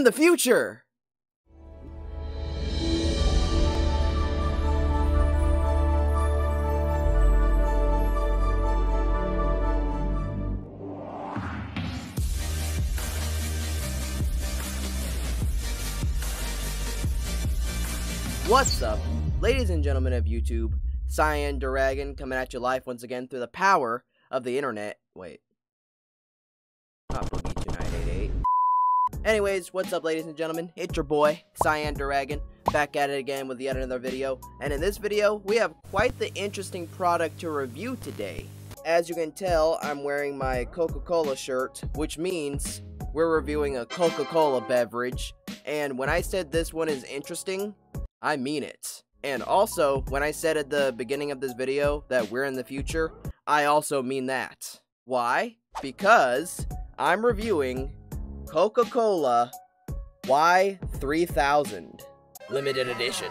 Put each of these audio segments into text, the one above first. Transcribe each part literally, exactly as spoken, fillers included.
in the future! What's up, ladies and gentlemen of YouTube, Cyan Doragon coming at you live once again through the power of the internet. Wait. Not Boogie two nine eight eight. Anyways, what's up, ladies and gentlemen? It's your boy, Cyan Doragon, back at it again with yet another video. And in this video, we have quite the interesting product to review today. As you can tell, I'm wearing my Coca-Cola shirt, which means we're reviewing a Coca-Cola beverage. And when I said this one is interesting, I mean it. And also, when I said at the beginning of this video that we're in the future, I also mean that. Why? Because I'm reviewing Coca-Cola Y three thousand Limited Edition.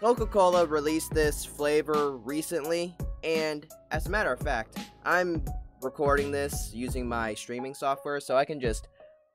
Coca-Cola released this flavor recently, and as a matter of fact, I'm recording this using my streaming software, so I can just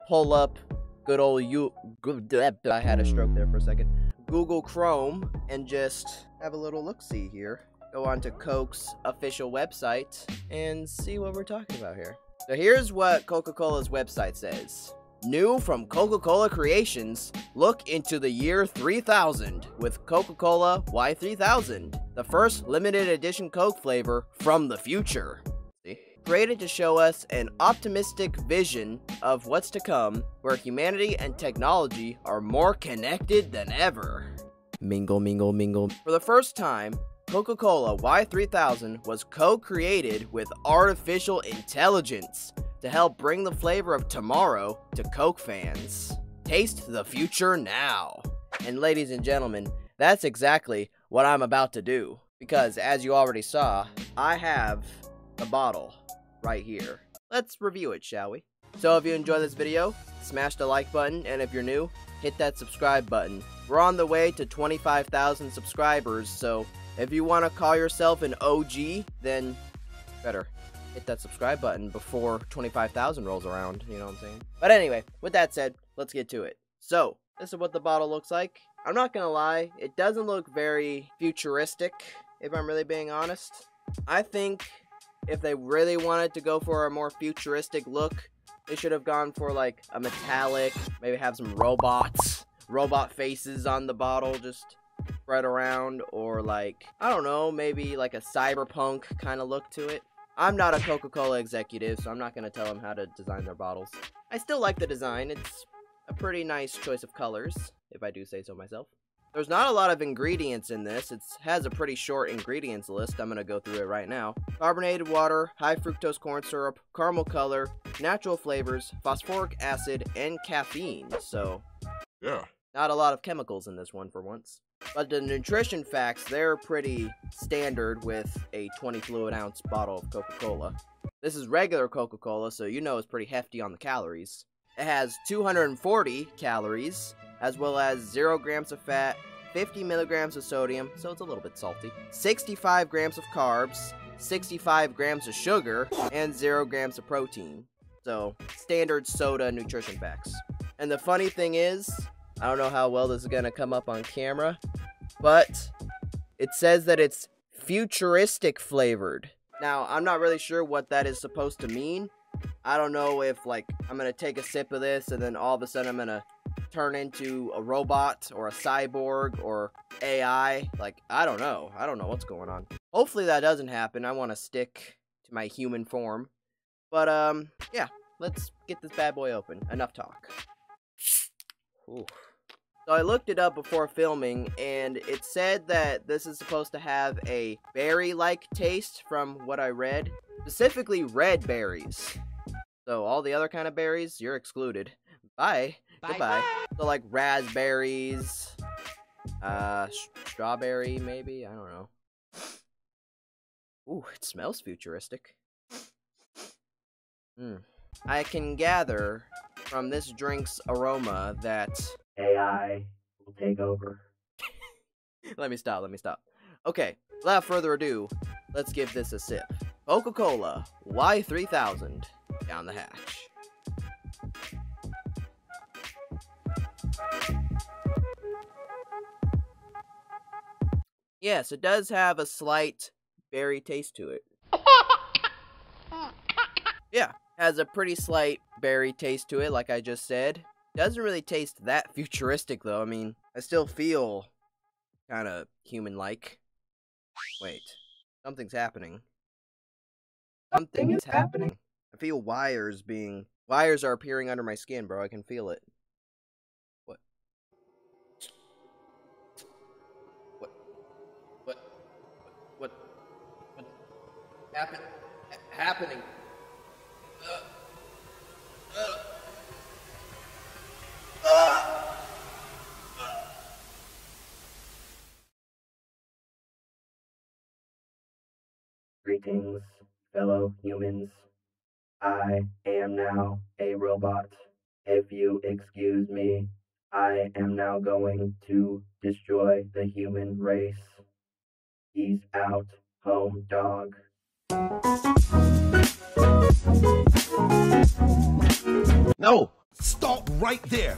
pull up good old you. I had a stroke there for a second. Google Chrome and just have a little look-see here. Go on to Coke's official website and see what we're talking about here. So here's what Coca-Cola's website says. New from Coca-Cola Creations, look into the year three thousand with Coca-Cola Y three thousand, the first limited edition Coke flavor from the future. Created to show us an optimistic vision of what's to come, where humanity and technology are more connected than ever. Mingle, mingle, mingle. For the first time, Coca-Cola Y three thousand was co-created with artificial intelligence to help bring the flavor of tomorrow to Coke fans. Taste the future now. And ladies and gentlemen, that's exactly what I'm about to do. Because as you already saw, I have the bottle right here. Let's review it, shall we? So if you enjoyed this video, smash the like button, and if you're new, hit that subscribe button. We're on the way to twenty-five thousand subscribers, so if you want to call yourself an O G, then better hit that subscribe button before twenty-five thousand rolls around, you know what I'm saying? But anyway, with that said, let's get to it. So, this is what the bottle looks like. I'm not gonna lie, it doesn't look very futuristic, if I'm really being honest. I think if they really wanted to go for a more futuristic look, they should have gone for like a metallic, maybe have some robots, robot faces on the bottle just spread around, or like, I don't know, maybe like a cyberpunk kind of look to it. I'm not a Coca-Cola executive, so I'm not going to tell them how to design their bottles. I still like the design. It's a pretty nice choice of colors, if I do say so myself. There's not a lot of ingredients in this. It has a pretty short ingredients list. I'm going to go through it right now. Carbonated water, high fructose corn syrup, caramel color, natural flavors, phosphoric acid, and caffeine. So, yeah, not a lot of chemicals in this one for once. But the nutrition facts, they're pretty standard with a twenty fluid ounce bottle of Coca-Cola. This is regular Coca-Cola, so you know it's pretty hefty on the calories. It has two hundred forty calories, as well as zero grams of fat, fifty milligrams of sodium, so it's a little bit salty, sixty-five grams of carbs, sixty-five grams of sugar, and zero grams of protein. So, standard soda nutrition facts. And the funny thing is, I don't know how well this is gonna come up on camera, but it says that it's futuristic flavored. Now, I'm not really sure what that is supposed to mean. I don't know if, like, I'm gonna take a sip of this and then all of a sudden I'm gonna turn into a robot or a cyborg or A I. Like, I don't know. I don't know what's going on. Hopefully that doesn't happen. I want to stick to my human form. But, um, yeah. Let's get this bad boy open. Enough talk. Ooh. So I looked it up before filming, and it said that this is supposed to have a berry-like taste from what I read. Specifically red berries. So all the other kind of berries, you're excluded. Bye. Bye. Goodbye. So like raspberries, uh, strawberry maybe, I don't know. Ooh, it smells futuristic. Mm. I can gather from this drink's aroma that A I will take over. Let me stop, let me stop. Okay, without further ado, let's give this a sip. Coca-Cola Y three thousand down the hatch. Yes, it does have a slight berry taste to it. Yeah, has a pretty slight berry taste to it, like I just said. Doesn't really taste that futuristic, though. I mean, I still feel kind of human-like. Wait, something's happening. Something is happening. I feel wires being... Wires are appearing under my skin, bro. I can feel it. What? What? What? What? What? Happen... Happening. Uh. Uh. Greetings, fellow humans. I am now a robot. If you excuse me, I am now going to destroy the human race. Peace out, home dog. No! Stop right there!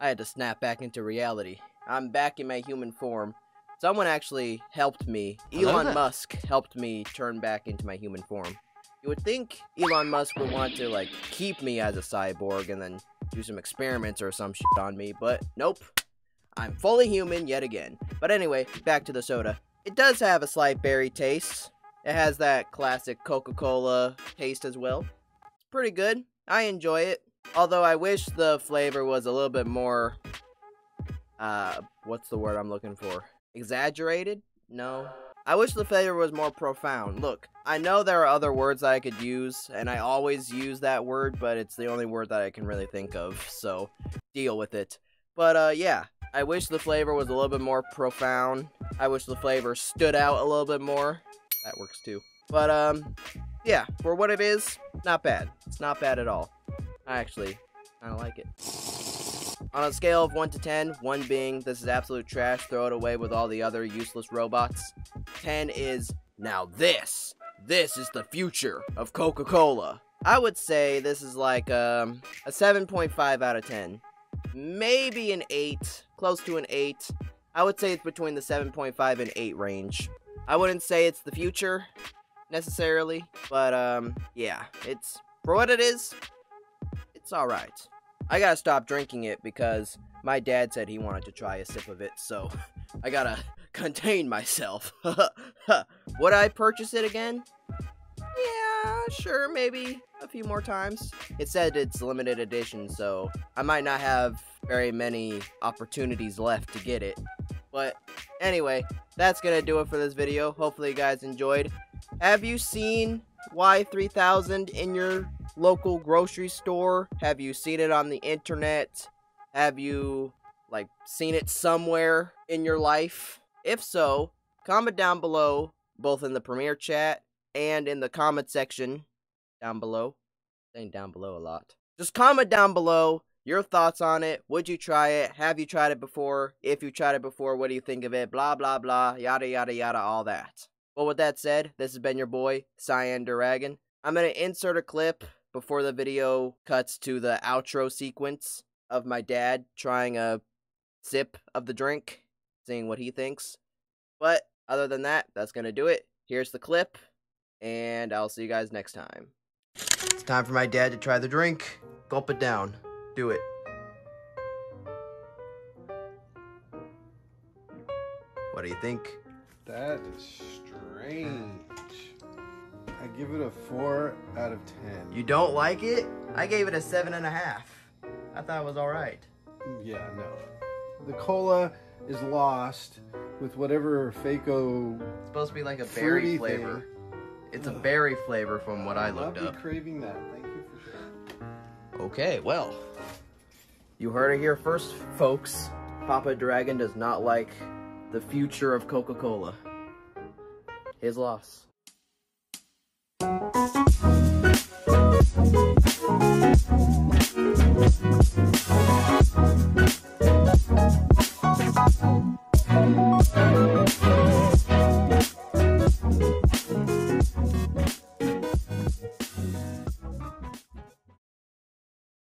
I had to snap back into reality. I'm back in my human form. Someone actually helped me. Elon Musk helped me turn back into my human form. You would think Elon Musk would want to, like, keep me as a cyborg and then do some experiments or some shit on me, but nope. I'm fully human yet again. But anyway, back to the soda. It does have a slight berry taste. It has that classic Coca-Cola taste as well. It's pretty good. I enjoy it. Although I wish the flavor was a little bit more... Uh, what's the word I'm looking for? Exaggerated? No. I wish the flavor was more profound. Look, I know there are other words that I could use, and I always use that word, but it's the only word that I can really think of, so deal with it. But, uh, yeah. I wish the flavor was a little bit more profound. I wish the flavor stood out a little bit more. That works too. But, um, yeah, for what it is, not bad. It's not bad at all. I actually kind of like it. On a scale of one to ten, one being this is absolute trash, throw it away with all the other useless robots. ten is, now this, this is the future of Coca-Cola. I would say this is like um, a seven point five out of ten. Maybe an eight, close to an eight. I would say it's between the seven point five and eight range. I wouldn't say it's the future, necessarily, but um, yeah, it's, for what it is, it's alright. I gotta stop drinking it because my dad said he wanted to try a sip of it, so I gotta contain myself. Would I purchase it again? Yeah, sure, maybe a few more times. It said it's limited edition, so I might not have very many opportunities left to get it. But anyway, that's gonna do it for this video. Hopefully you guys enjoyed. Have you seen Y three thousand in your local grocery store? Have you seen it on the internet? Have you, like, seen it somewhere in your life? If so, comment down below, both in the Premiere chat and in the comment section down below. I'm saying down below a lot. Just comment down below your thoughts on it. Would you try it? Have you tried it before? If you tried it before, what do you think of it? Blah, blah, blah, yada, yada, yada, all that. Well, with that said, this has been your boy, Cyan Doragon. I'm going to insert a clip before the video cuts to the outro sequence of my dad trying a sip of the drink, seeing what he thinks. But other than that, that's going to do it. Here's the clip, and I'll see you guys next time. It's time for my dad to try the drink. Gulp it down. Do it. What do you think? That is strange. I give it a four out of ten. You don't like it? I gave it a seven and a half. I thought it was alright. Yeah, no. The cola is lost with whatever Faco... It's supposed to be like a berry flavor. Thing. It's Ugh. a berry flavor from what I, I looked up. I'll be craving that. Thank you for sure. Okay, well. You heard it here first, folks. Papa Dragon does not like... the future of Coca-Cola. His loss.